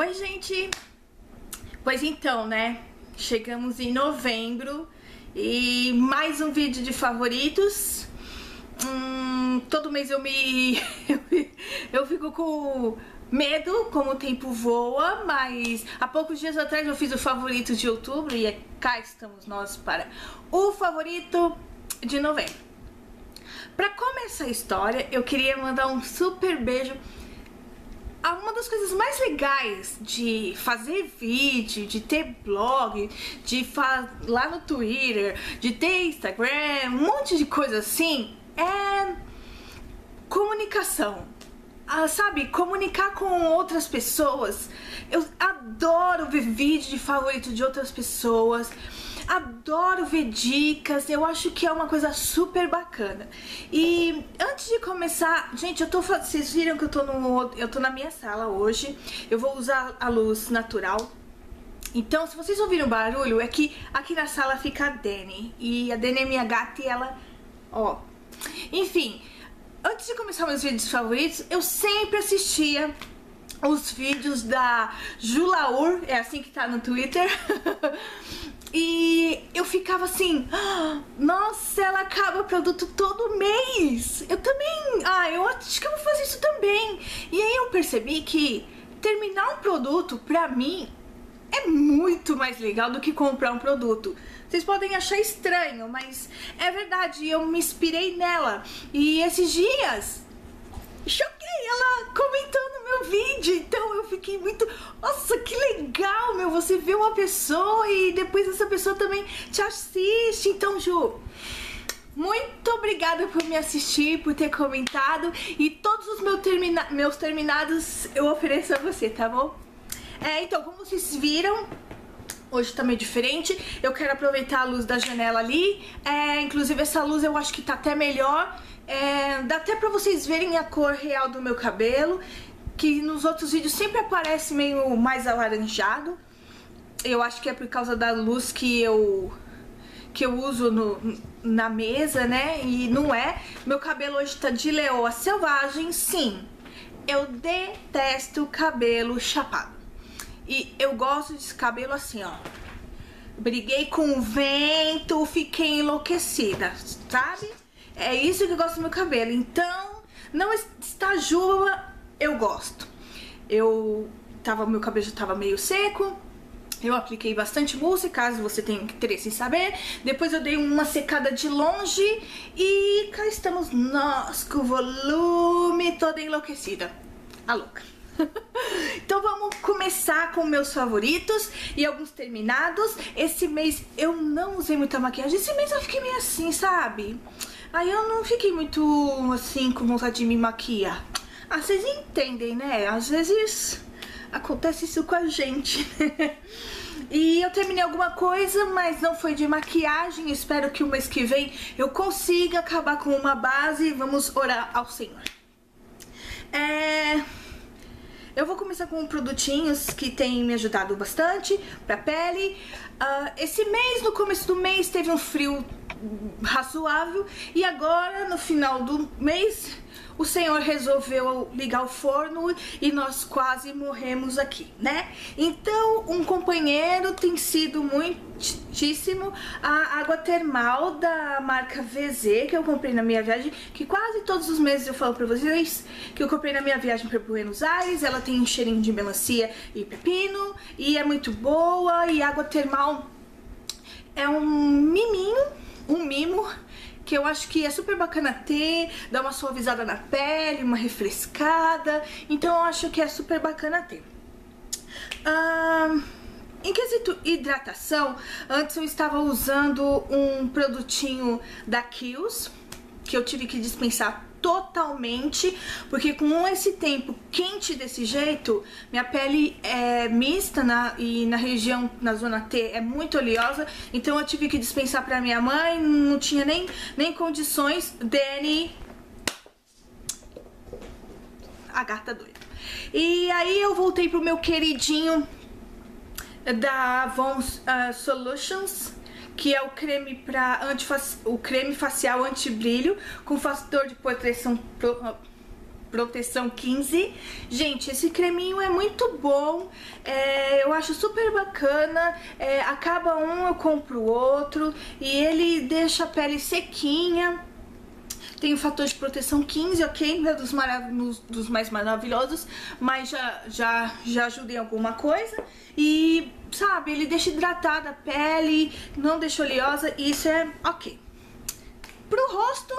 Oi, gente! Pois então, né? Chegamos em novembro e mais um vídeo de favoritos. Todo mês eu fico com medo, como o tempo voa, mas há poucos dias atrás eu fiz o favorito de outubro e cá estamos nós para o favorito de novembro. Pra começar a história, eu queria mandar um super beijo. Uma das coisas mais legais de fazer vídeo, de ter blog, de falar no Twitter, de ter Instagram, um monte de coisa assim, é comunicação. Sabe, comunicar com outras pessoas. Eu adoro ver vídeo de favorito de outras pessoas, adoro ver dicas, eu acho que é uma coisa super bacana. E antes de começar, gente, vocês viram que eu tô na minha sala hoje, eu vou usar a luz natural. Então, se vocês ouviram o barulho, é que aqui na sala fica a Dani, e a Dani é minha gata e ela, ó. Enfim, antes de começar meus vídeos favoritos, eu sempre assistia os vídeos da Julaur, é assim que tá no Twitter. E eu ficava assim, nossa, ela acaba produto todo mês. Eu também, eu acho que eu vou fazer isso também. E aí eu percebi que terminar um produto, pra mim, é muito mais legal do que comprar um produto. Vocês podem achar estranho, mas é verdade, eu me inspirei nela. E esses dias, choquei ela comentando vídeo, então eu fiquei muito, nossa, que legal, meu, você vê uma pessoa e depois essa pessoa também te assiste. Então, Ju, muito obrigada por me assistir, por ter comentado, e todos os meus terminados eu ofereço a você, tá bom? Então, como vocês viram, hoje tá meio diferente, eu quero aproveitar a luz da janela ali, inclusive essa luz eu acho que tá até melhor, dá até pra vocês verem a cor real do meu cabelo, que nos outros vídeos sempre aparece meio mais alaranjado. Eu acho que é por causa da luz que eu uso na mesa, né? E não é. Meu cabelo hoje tá de leoa selvagem, sim. Eu detesto cabelo chapado. E eu gosto de cabelo assim, ó. Briguei com o vento, fiquei enlouquecida, sabe? É isso que eu gosto do meu cabelo. Então, não está juba... Eu gosto. Meu cabelo já tava meio seco, eu apliquei bastante mousse, caso você tenha interesse em saber. Depois eu dei uma secada de longe e cá estamos nós com o volume toda enlouquecida. A louca. Então vamos começar com meus favoritos e alguns terminados. Esse mês eu não usei muita maquiagem, esse mês eu fiquei meio assim, sabe? Aí eu não fiquei muito assim com vontade de me maquiar. Ah, vocês entendem, né? Às vezes acontece isso com a gente, né? E eu terminei alguma coisa, mas não foi de maquiagem. Espero que o mês que vem eu consiga acabar com uma base. Vamos orar ao Senhor. Eu vou começar com produtinhos que têm me ajudado bastante pra pele. Esse mês, no começo do mês, teve um frio razoável. E agora, no final do mês... O Senhor resolveu ligar o forno e nós quase morremos aqui, né? Então, um companheiro tem sido muitíssimo a água termal da marca VZ, que eu comprei na minha viagem, que quase todos os meses eu falo pra vocês que eu comprei na minha viagem pra Buenos Aires. Ela tem um cheirinho de melancia e pepino e é muito boa. E água termal é um mimo, que eu acho que é super bacana ter, dá uma suavizada na pele, uma refrescada, então eu acho que é super bacana ter. Em quesito hidratação, antes eu estava usando um produtinho da Kiehl's, que eu tive que dispensar totalmente, porque com esse tempo quente desse jeito, minha pele é mista e na região, na zona T, é muito oleosa, então eu tive que dispensar pra minha mãe, não tinha nem condições. Dani, a gata doida. E aí eu voltei pro meu queridinho da Avon Solutions, que é o creme o creme facial anti-brilho com fator de proteção proteção 15. Gente, esse creminho é muito bom, eu acho super bacana, acaba um, eu compro o outro, e ele deixa a pele sequinha. Tem o fator de proteção 15, ok? Não é dos mais maravilhosos, mas já ajuda em alguma coisa. E, sabe, ele deixa hidratada a pele, não deixa oleosa, isso é ok. Pro rosto,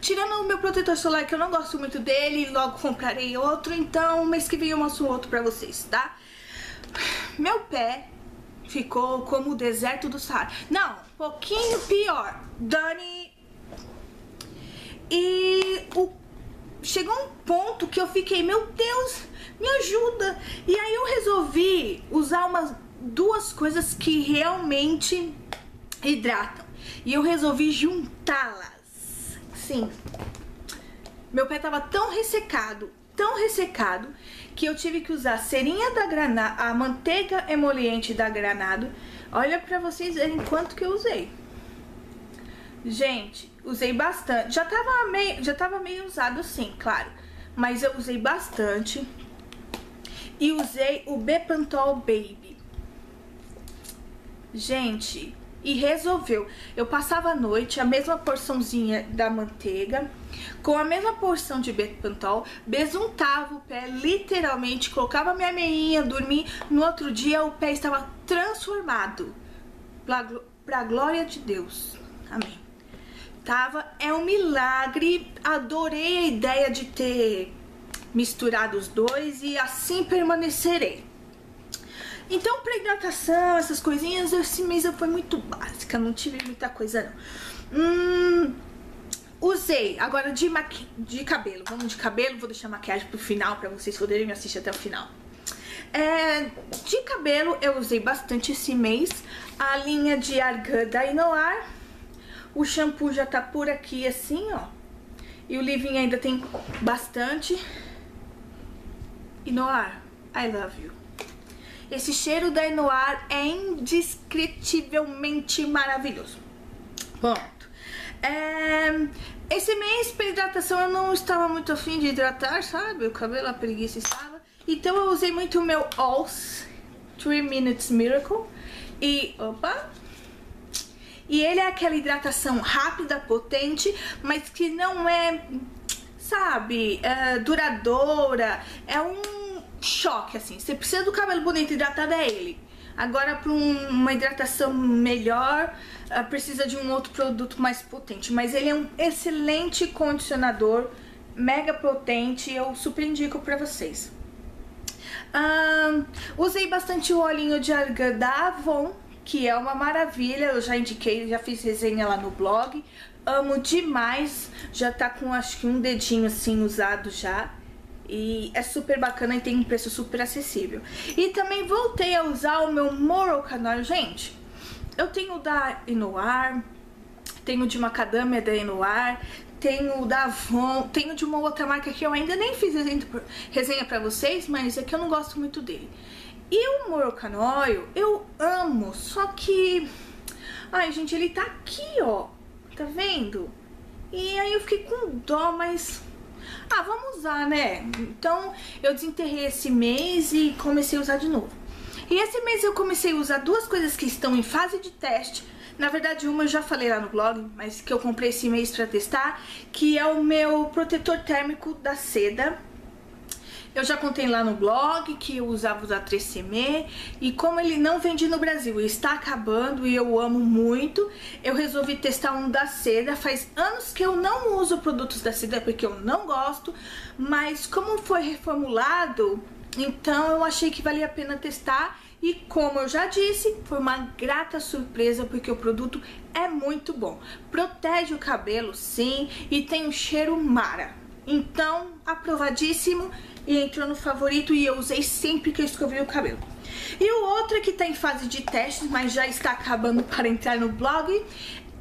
tirando o meu protetor solar, que eu não gosto muito dele, logo comprarei outro, então mês que vem eu mostro outro pra vocês, tá? Meu pé ficou como o deserto do Saara. Não, um pouquinho pior. Dani... Chegou um ponto que eu fiquei, meu Deus, me ajuda. E aí eu resolvi usar duas coisas que realmente hidratam. E eu resolvi juntá-las. Sim. Meu pé tava tão ressecado, que eu tive que usar a cerinha da Granado, a manteiga emoliente da Granado. Olha pra vocês verem quanto que eu usei. Gente, usei bastante. Já tava meio usado sim, claro. Mas eu usei bastante. E usei o Bepantol Baby. Gente, e resolveu. Eu passava a noite a mesma porçãozinha da manteiga, com a mesma porção de Bepantol, besuntava o pé, literalmente, colocava minha meinha, dormia. No outro dia o pé estava transformado. Pra glória de Deus. Amém. É um milagre, adorei a ideia de ter misturado os dois e assim permanecerei. Então, para hidratação, essas coisinhas, esse mês foi muito básica, não tive muita coisa não. Usei, agora de cabelo, vamos de cabelo, vou deixar a maquiagem pro final para vocês poderem me assistir até o final. De cabelo eu usei bastante esse mês, a linha de argan da Inoar. O shampoo já tá por aqui assim, ó. E o leave-in ainda tem bastante. Inoar, I love you. Esse cheiro da Inoar é indescritivelmente maravilhoso. Pronto. Esse mês, pra hidratação, eu não estava muito afim de hidratar, sabe? O cabelo, a preguiça estava. Então eu usei muito o meu Alls 3 Minutes Miracle. E, opa... E ele é aquela hidratação rápida, potente, mas que não é, sabe, duradoura. É um choque, assim. Você precisa do cabelo bonito hidratado, é ele. Agora, para uma hidratação melhor, precisa de um outro produto mais potente. Mas ele é um excelente condicionador, mega potente. Eu super indico para vocês. Usei bastante o olhinho de argan da Avon, que é uma maravilha, eu já indiquei, já fiz resenha lá no blog, amo demais, já tá com acho que um dedinho assim usado já, e é super bacana e tem um preço super acessível. E também voltei a usar o meu Moroccanoil, gente, eu tenho o da Inoar, tenho o de macadâmia da Inoar, tenho o da Avon, tenho de uma outra marca que eu ainda nem fiz resenha pra vocês, mas é que eu não gosto muito dele. E o Moroccanoil, eu amo, só que... Ai, gente, ele tá aqui, ó. Tá vendo? E aí eu fiquei com dó, mas... Ah, vamos usar, né? Então, eu desenterrei esse mês e comecei a usar de novo. E esse mês eu comecei a usar duas coisas que estão em fase de teste. Na verdade, uma eu já falei lá no blog, mas que eu comprei esse mês pra testar, que é o meu protetor térmico da Seda. Eu já contei lá no blog que eu usava o da Tresemé e como ele não vende no Brasil e está acabando e eu amo muito, eu resolvi testar um da Seda. Faz anos que eu não uso produtos da Seda porque eu não gosto, mas como foi reformulado, então eu achei que valia a pena testar e como eu já disse, foi uma grata surpresa porque o produto é muito bom. Protege o cabelo sim e tem um cheiro mara, então aprovadíssimo. E entrou no favorito e eu usei sempre que eu escovei o cabelo. E o outro que tá em fase de testes, mas já está acabando para entrar no blog,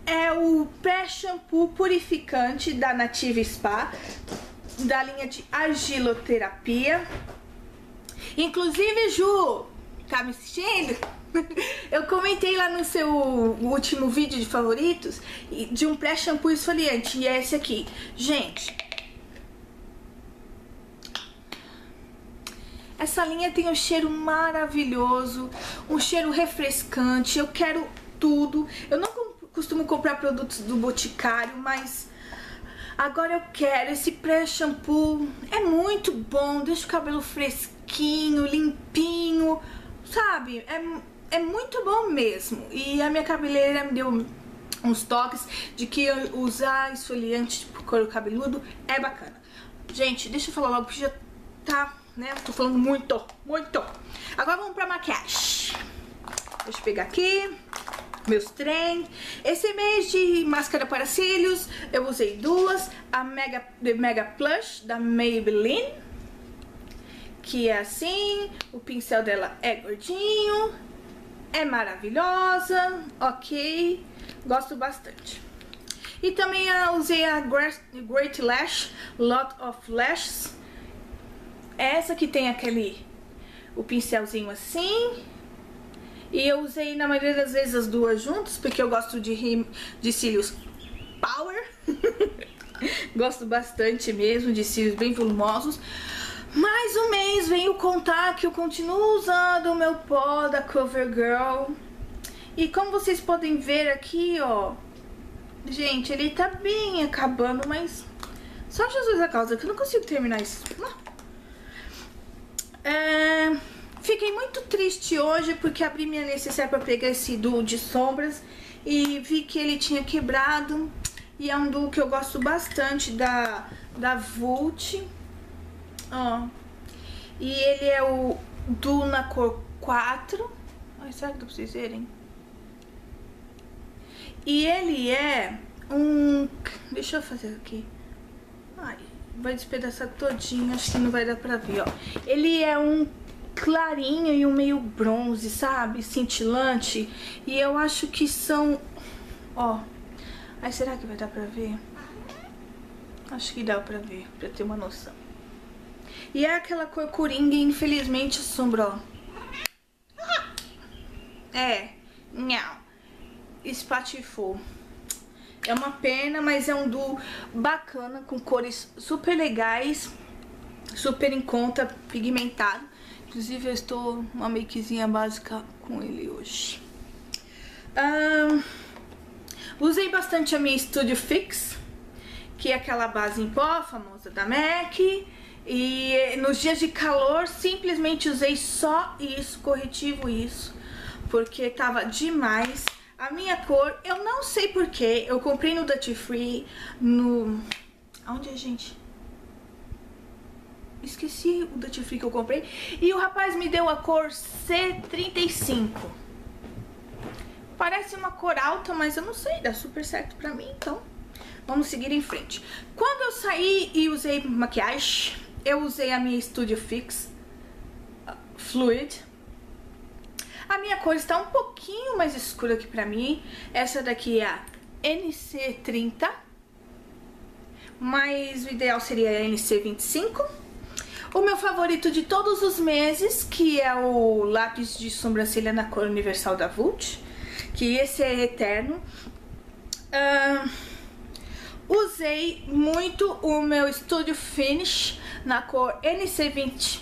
é o pré-shampoo purificante da Nativa Spa, da linha de argiloterapia. Inclusive, Ju, tá me assistindo? Eu comentei lá no seu último vídeo de favoritos de um pré-shampoo esfoliante, e é esse aqui. Gente... Essa linha tem um cheiro maravilhoso, um cheiro refrescante, eu quero tudo. Eu não costumo comprar produtos do Boticário, mas agora eu quero. Esse pré-shampoo é muito bom, deixa o cabelo fresquinho, limpinho, sabe? É muito bom mesmo. E a minha cabeleireira me deu uns toques de que usar esfoliante pro couro cabeludo é bacana. Gente, deixa eu falar logo que já tá, né? Tô falando muito. Agora vamos pra maquiagem. Deixa eu pegar aqui meus trem. Esse mês de máscara para cílios, eu usei duas. A Mega Plush da Maybelline, que é assim, o pincel dela é gordinho, é maravilhosa, ok, gosto bastante. E também eu usei a Great Lash, Lot of Lashes, essa que tem aquele, o pincelzinho assim. E eu usei na maioria das vezes as duas juntas, porque eu gosto de cílios power. Gosto bastante mesmo de cílios bem volumosos. Mais um mês venho contar que eu continuo usando o meu pó da CoverGirl. E como vocês podem ver aqui, ó, gente, ele tá bem acabando, mas só Jesus a causa que eu não consigo terminar isso. Fiquei muito triste hoje porque abri minha necessaire para pegar esse duo de sombras e vi que ele tinha quebrado. E é um duo que eu gosto bastante da Vult. Ó. E ele é o duo na cor 4. Ai, será que dá pra vocês verem? E ele é um... Deixa eu fazer aqui. Ai, vai despedaçar todinho, acho que não vai dar pra ver, ó. Ele é um clarinho e um meio bronze, sabe? Cintilante. E eu acho que são... Ó. Aí será que vai dar pra ver? Acho que dá pra ver, pra ter uma noção. E é aquela cor coringa e infelizmente assombrou. É. Não. Espatifou. É uma pena, mas é um duo bacana, com cores super legais, super em conta, pigmentado. Inclusive eu estou uma makezinha básica com ele hoje. Usei bastante a minha Studio Fix, que é aquela base em pó famosa da MAC. E nos dias de calor simplesmente usei só isso, corretivo isso, porque tava demais. A minha cor, eu não sei porquê, eu comprei no Duty Free, no... Aonde é, gente? Esqueci o Duty Free que eu comprei. E o rapaz me deu a cor C35. Parece uma cor alta, mas eu não sei, dá super certo pra mim, então vamos seguir em frente. Quando eu saí e usei maquiagem, eu usei a minha Studio Fix Fluid. A minha cor está um pouquinho mais escura aqui pra mim. Essa daqui é a NC30, mas o ideal seria a NC25. O meu favorito de todos os meses, que é o lápis de sobrancelha na cor universal da Vult, que esse é eterno. Usei muito o meu Studio Finish na cor NC20.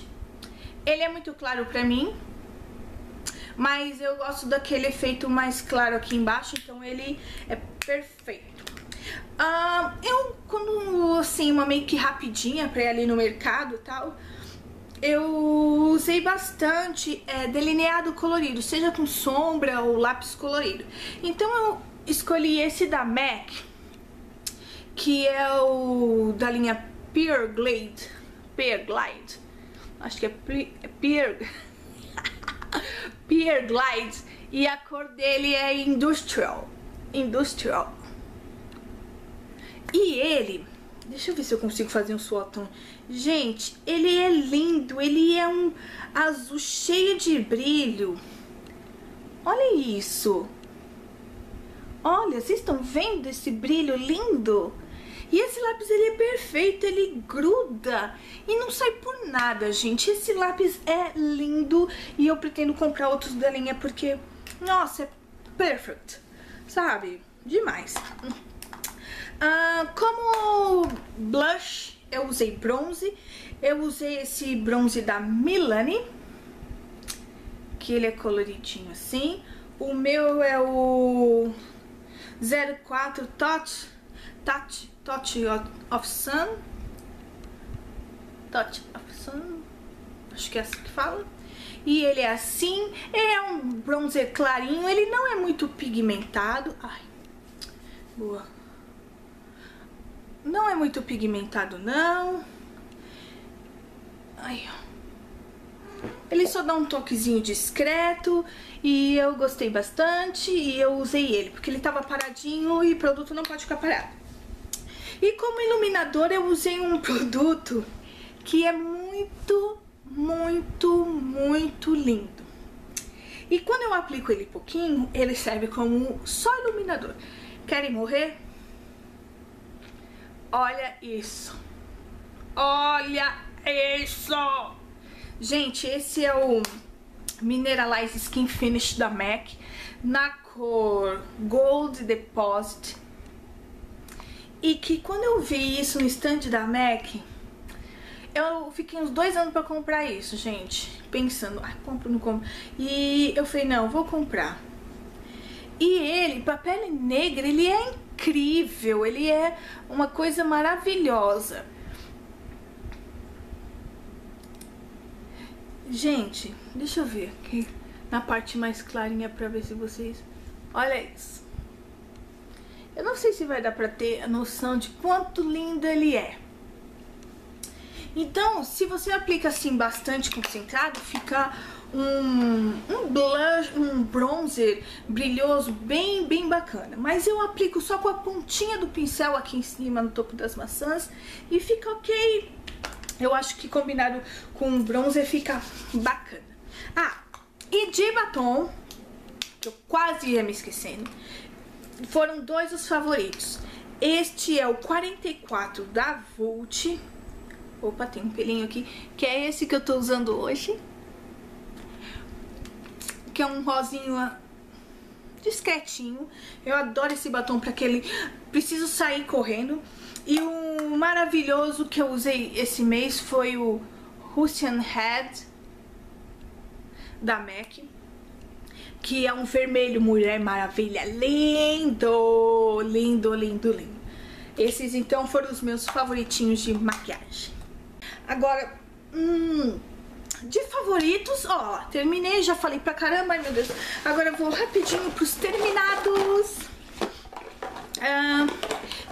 Ele é muito claro pra mim, mas eu gosto daquele efeito mais claro aqui embaixo, então ele é perfeito. Eu, quando, assim, uma make rapidinha pra ir ali no mercado e tal, eu usei bastante delineado colorido, seja com sombra ou lápis colorido. Então eu escolhi esse da MAC, que é o da linha Pear Glide, acho que é Pear Glide, e a cor dele é Industrial. E ele, deixa eu ver se eu consigo fazer um swatch. Gente, ele é lindo, ele é um azul cheio de brilho. Olha isso. Olha, vocês estão vendo esse brilho lindo? E esse lápis, ele é perfeito, ele gruda e não sai por nada, gente. Esse lápis é lindo e eu pretendo comprar outros da linha porque, nossa, é perfect, sabe? Demais. Como blush, eu usei bronze, eu usei esse bronze da Milani, que ele é coloridinho assim. O meu é o 04 Touch of Sun, acho que é assim que fala. E ele é assim, ele é um bronzer clarinho, ele não é muito pigmentado. Ai, boa. Não é muito pigmentado, não. Aí, ó. Ele só dá um toquezinho discreto e eu gostei bastante e eu usei ele, porque ele tava paradinho e produto não pode ficar parado. E como iluminador eu usei um produto que é muito lindo. E quando eu aplico ele pouquinho, ele serve como só iluminador. Querem morrer? Olha isso! Olha isso! Gente, esse é o Mineralize Skin Finish da MAC na cor Gold Deposit. E que quando eu vi isso no stand da MAC, eu fiquei uns 2 anos pra comprar isso, gente. Pensando, ai, compro, não compro. E eu falei, não, vou comprar. E ele, pra pele negra, ele é incrível. Ele é uma coisa maravilhosa. Gente, deixa eu ver aqui na parte mais clarinha pra ver se vocês... Olha isso. Eu não sei se vai dar pra ter a noção de quanto lindo ele é. Então, se você aplica assim bastante concentrado, fica um blush, um bronzer brilhoso bem bacana. Mas eu aplico só com a pontinha do pincel aqui em cima, no topo das maçãs, e fica ok. Eu acho que combinado com bronzer fica bacana. Ah, e de batom, que eu quase ia me esquecendo, foram 2 os favoritos. Este é o 44 da Vult. Opa, tem um pelinho aqui, que é esse que eu tô usando hoje. Que é um rosinho discretinho. Eu adoro esse batom pra que ele... Preciso sair correndo. E o maravilhoso que eu usei esse mês foi o Russian Red da MAC, que é um vermelho Mulher Maravilha. Lindo, lindo, lindo, lindo. Esses então foram os meus favoritinhos de maquiagem. Agora, de favoritos, ó, terminei, já falei pra caramba, ai meu Deus. Agora eu vou rapidinho pros terminados.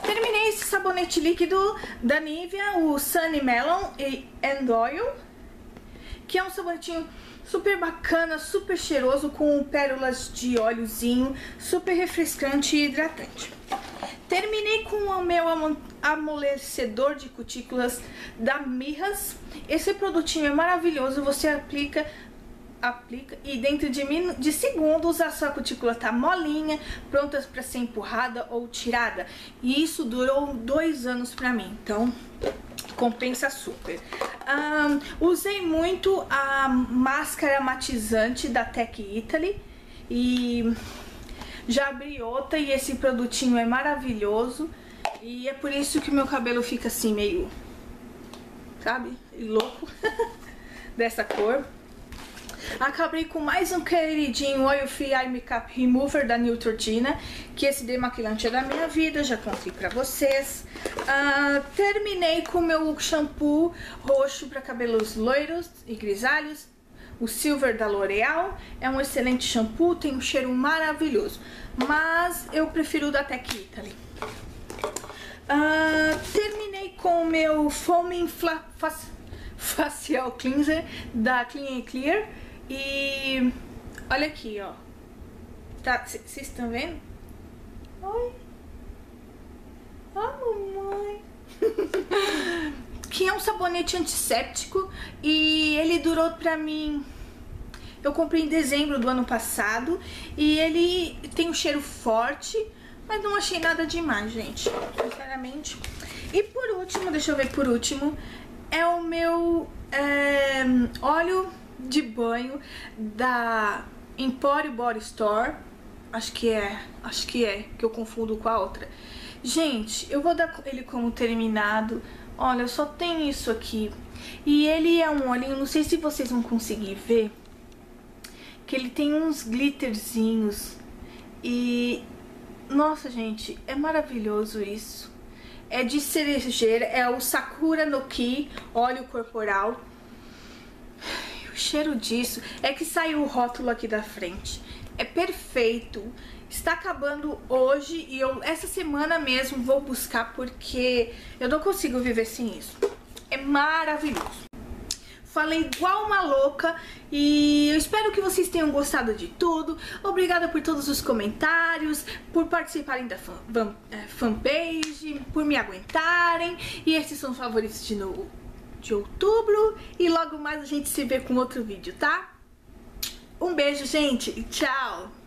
Terminei esse sabonete líquido da Nivea, o Sunny Melon and Oil, que é um sabonetinho super bacana, super cheiroso, com pérolas de óleozinho, super refrescante e hidratante. Terminei com o meu amolecedor de cutículas da Mihas. Esse produtinho é maravilhoso, você aplica e dentro de segundos a sua cutícula tá molinha, prontas para ser empurrada ou tirada. E isso durou 2 anos pra mim, então compensa super. Usei muito a máscara matizante da Tec Italy e já briota, e esse produtinho é maravilhoso. E é por isso que o meu cabelo fica assim meio, sabe, louco dessa cor. Acabei com mais um queridinho Oil Free Eye Makeup Remover da Neutrogena, que esse demaquilante é da minha vida, já contei pra vocês. Terminei com o meu shampoo roxo pra cabelos loiros e grisalhos, o Silver da L'Oreal. É um excelente shampoo, tem um cheiro maravilhoso, mas eu prefiro o da Tec Italy. Terminei com o meu Foaming Facial Cleanser da Clean & Clear. E olha aqui, ó. Tá, vocês estão vendo? Oi. Ah, mamãe. Que é um sabonete antisséptico e ele durou pra mim... Eu comprei em dezembro do ano passado e ele tem um cheiro forte, mas não achei nada demais, gente, sinceramente. E por último, deixa eu ver por último, é o meu óleo de banho da Emporio Body Store, acho que eu confundo com a outra. Gente, eu vou dar ele como terminado. Olha, só tem isso aqui. E ele é um olhinho, não sei se vocês vão conseguir ver, que ele tem uns glitterzinhos. E... nossa, gente, é maravilhoso isso. É de cerejeira, é o Sakura no Ki, óleo corporal. O cheiro disso é que saiu o rótulo aqui da frente. É perfeito. Está acabando hoje e eu essa semana mesmo vou buscar porque eu não consigo viver sem isso. É maravilhoso. Falei igual uma louca e eu espero que vocês tenham gostado de tudo. Obrigada por todos os comentários, por participarem da fanpage, por me aguentarem. E esses são os favoritos de novo de outubro. E logo mais a gente se vê com outro vídeo, tá? Um beijo, gente, e tchau!